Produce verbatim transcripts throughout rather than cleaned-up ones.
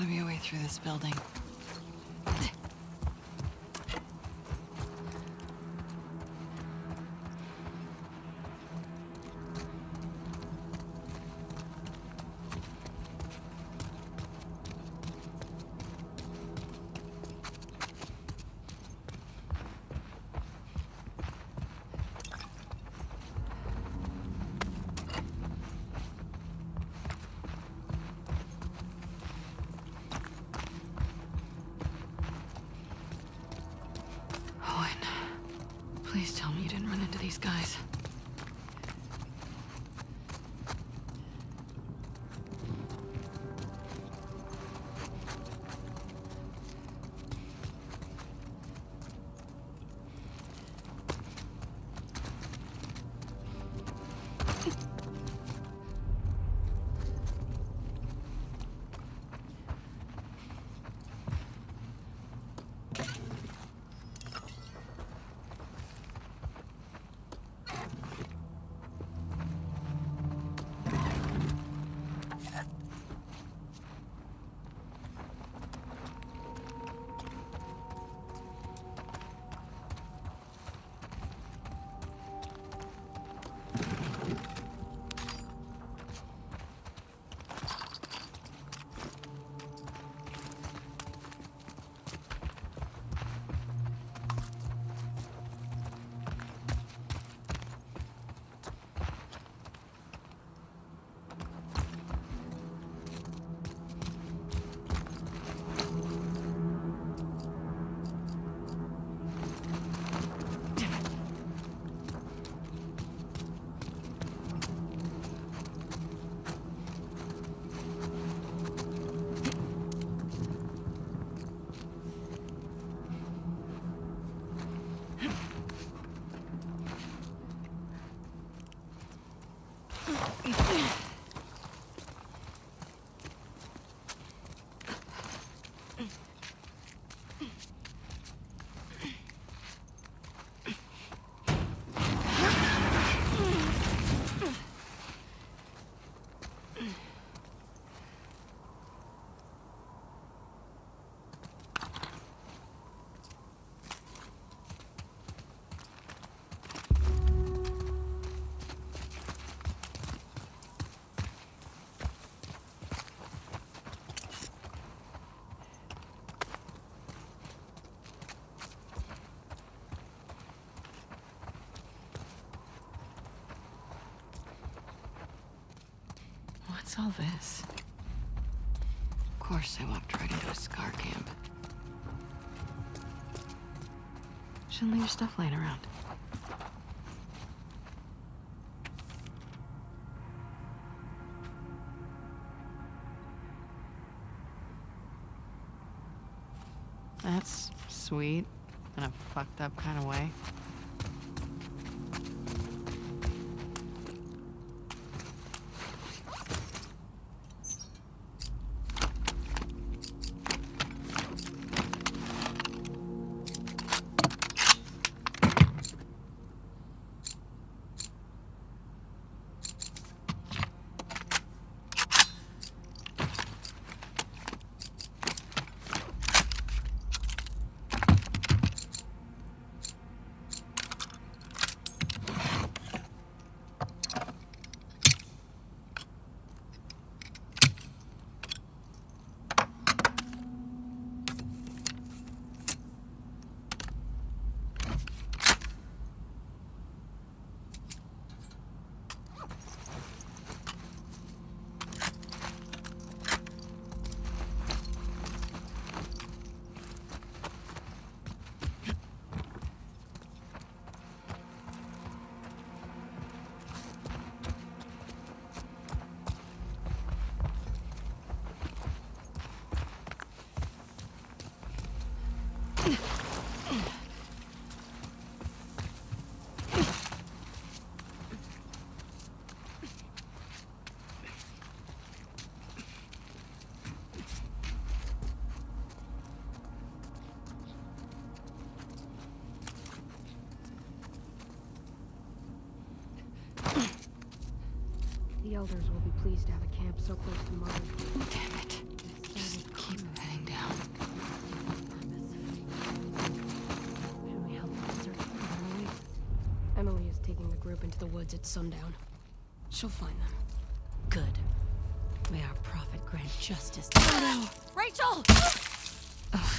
gotta be a way through this building. Please tell me you didn't run into these guys. What's all this? Of course I walked right into a scar camp. Shouldn't leave your stuff laying around. That's sweet, in a fucked up kind of way. The elders will be pleased to have a camp so close to mine. Damn it. Just keep heading down. Can we help search for Emily? Emily is taking the group into the woods at sundown. She'll find them. Good. May our prophet grant justice. Oh, no. Rachel! Ugh.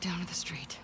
back down to the street.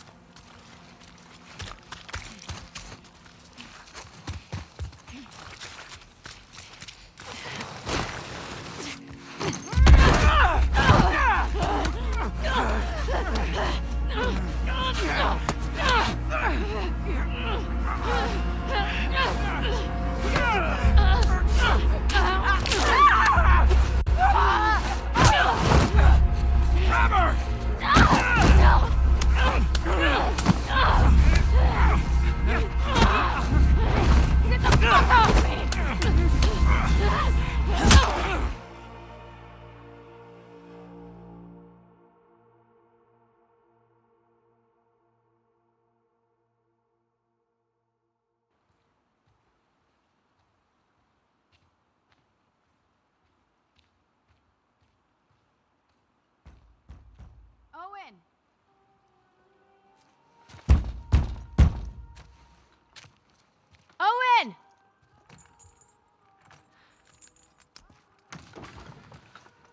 Owen!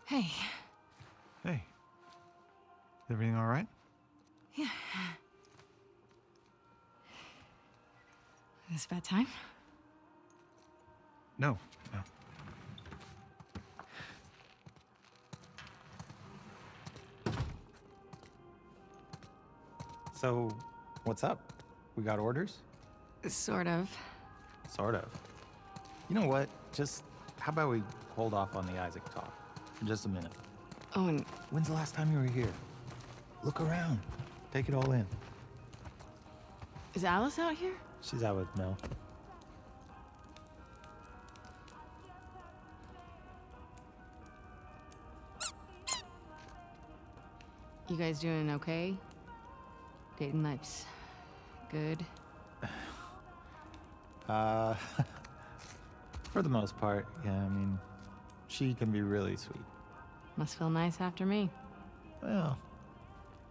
Hey. Hey. Everything all right? Yeah. Is this about time? No. No. So, what's up? We got orders? Sort of. Sort of. You know what? Just, how about we hold off on the Isaac talk for just a minute? Oh, and... When's the last time you were here? Look around. Take it all in. Is Alice out here? She's out with Mel. You guys doing okay? Dating life's good. Uh, for the most part, yeah. I mean, she can be really sweet. Must feel nice after me. Well,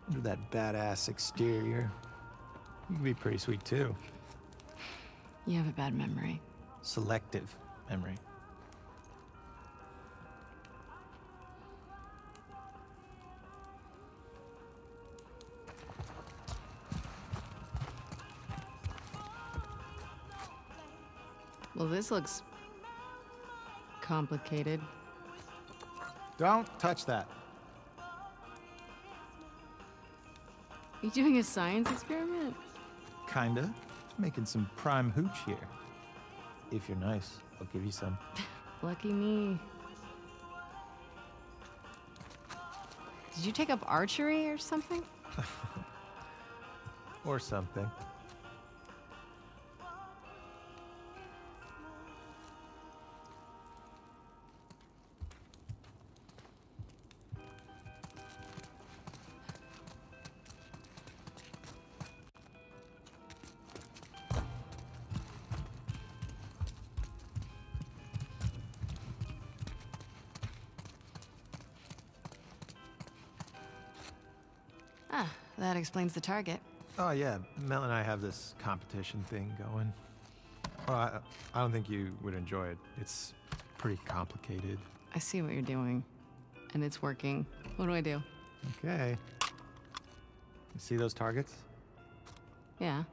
under that badass exterior, you can be pretty sweet too. You have a bad memory. Selective memory. Well, this looks complicated. Don't touch that. Are you doing a science experiment? Kinda. Making some prime hooch here. If you're nice, I'll give you some. Lucky me. Did you take up archery or something? Or something. That explains the target. Oh, yeah. Mel and I have this competition thing going. Well, I, I don't think you would enjoy it. It's pretty complicated. I see what you're doing, and it's working. What do I do? Okay. You see those targets? Yeah.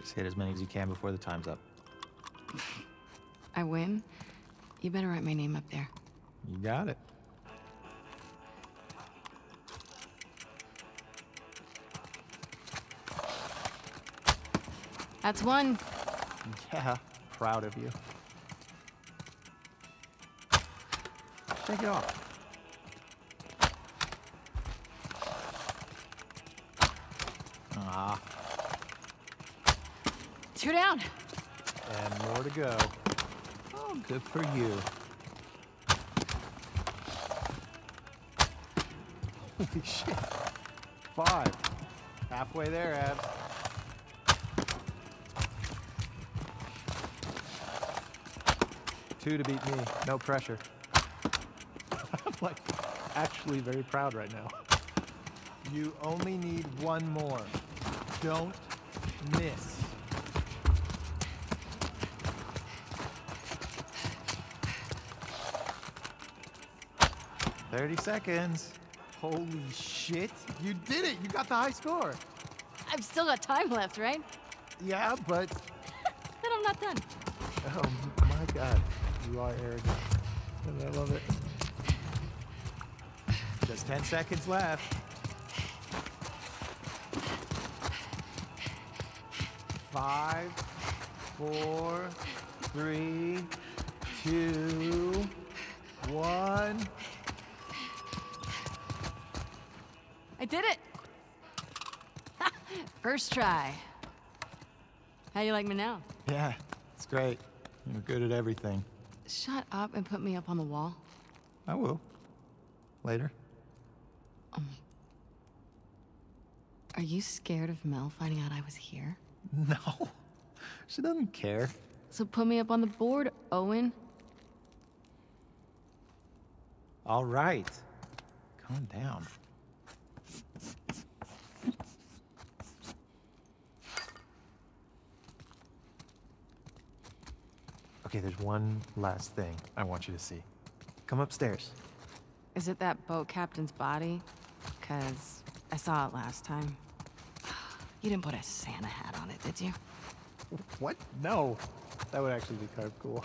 Just hit as many as you can before the time's up. I win? You better write my name up there. You got it. That's one. Yeah, proud of you. Take it off. Ah. Two down. And more to go. Oh, good for you. Holy shit. Five. Halfway there, Abs. Two to beat me, no pressure. I'm like actually very proud right now. You only need one more. Don't miss. thirty seconds. Holy shit, you did it! You got the high score! I've still got time left, right? Yeah, but... Then I'm not done. Oh my god, you are arrogant. And I love it. Just ten seconds left. Five, four, three, two, one... I did it! First try. How do you like me now? Yeah, it's great. You're good at everything. Shut up and put me up on the wall. I will. Later. Um, are you scared of Mel finding out I was here? No. She doesn't care. So put me up on the board, Owen. All right. Calm down. Okay, there's one last thing I want you to see. Come upstairs. Is it that boat captain's body? Because I saw it last time. You didn't put a Santa hat on it, did you? What? No. That would actually be kind of cool.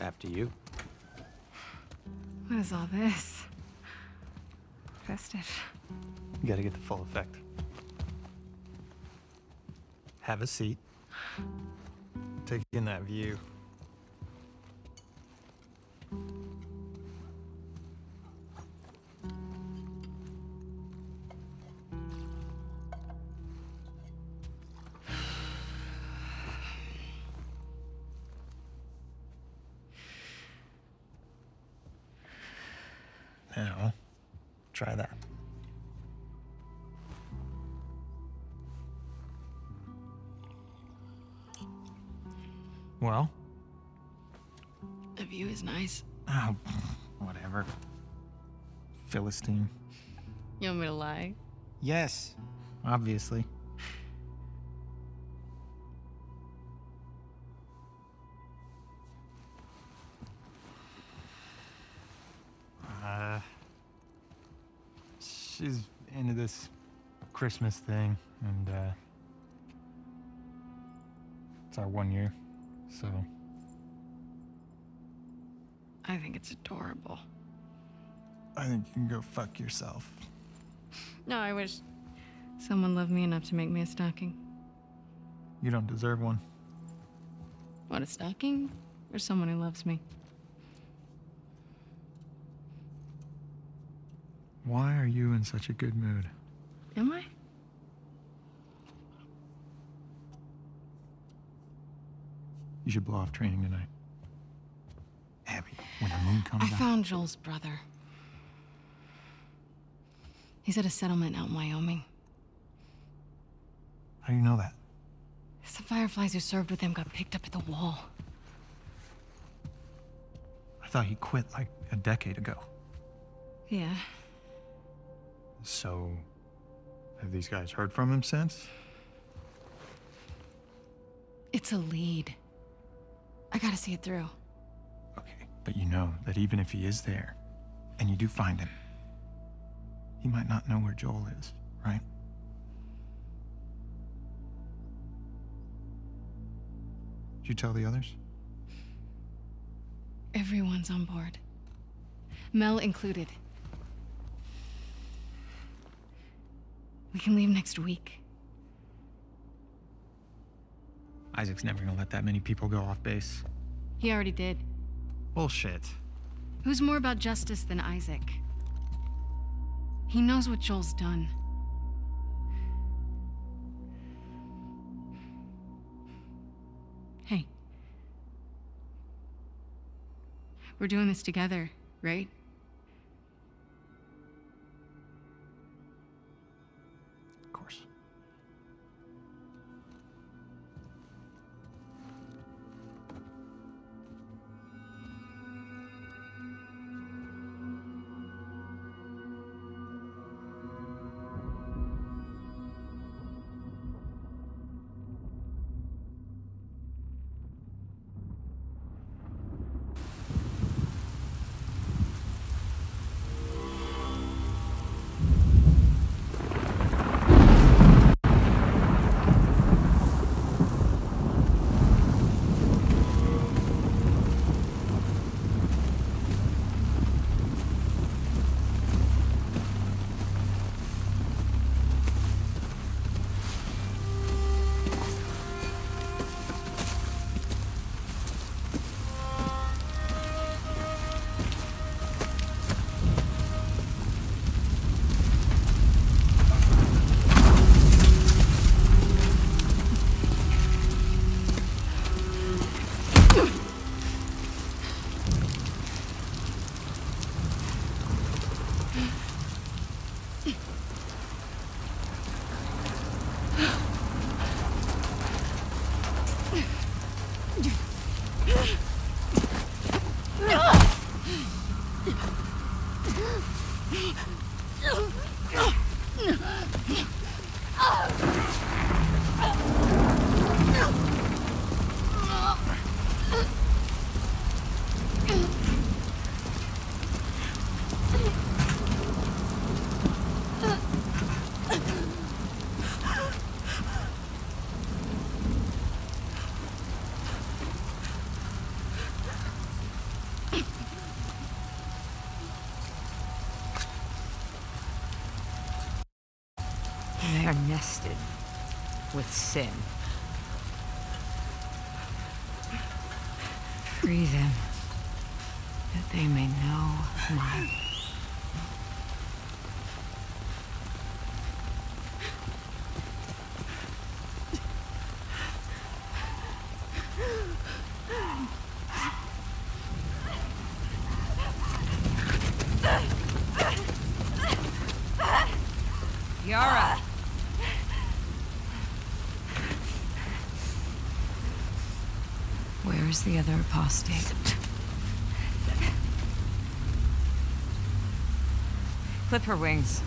After you. What is all this? Festive. You gotta get the full effect. Have a seat. Take in that view. Now, try that. Well? The view is nice. Oh, whatever. Philistine. You want me to lie? Yes, obviously. She's into this Christmas thing, and uh, it's our one year, so. I think it's adorable. I think you can go fuck yourself. No, I wish someone loved me enough to make me a stocking. You don't deserve one. What, a stocking? Or someone who loves me? Why are you in such a good mood? Am I? You should blow off training tonight. Abby, when the moon comes out... I found Joel's brother. He's at a settlement out in Wyoming. How do you know that? Some fireflies who served with him got picked up at the wall. I thought he quit like a decade ago. Yeah. So, have these guys heard from him since? It's a lead. I gotta see it through. Okay, but you know that even if he is there, and you do find him, he might not know where Joel is, right? Did you tell the others? Everyone's on board. Mel included. We can leave next week. Isaac's never gonna let that many people go off base. He already did. Bullshit. Who's more about justice than Isaac? He knows what Joel's done. Hey. We're doing this together, right? with sin. Breathe in, that they may know my... the other apostate. Clip her wings.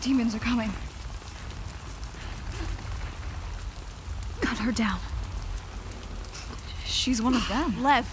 Demons are coming. Cut her down. She's one of them. Lev.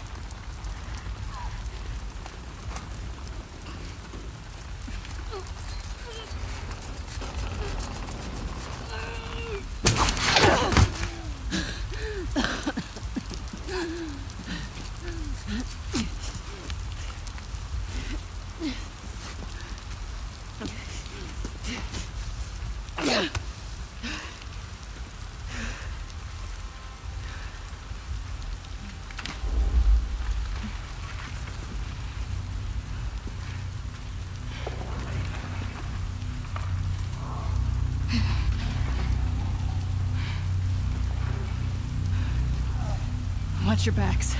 Watch your backs.